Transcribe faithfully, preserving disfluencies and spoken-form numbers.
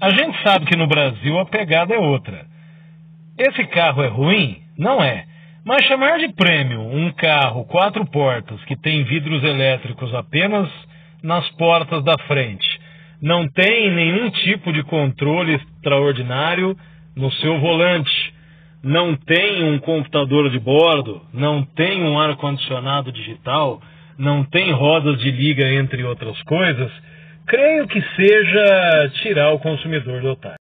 A gente sabe que no Brasil a pegada é outra. Esse carro é ruim? Não é. Mas chamar de premium um carro quatro portas que tem vidros elétricos apenas nas portas da frente, não tem nenhum tipo de controle extraordinário no seu volante, não tem um computador de bordo, não tem um ar-condicionado digital, não tem rodas de liga, entre outras coisas, creio que seja tirar o consumidor do otário.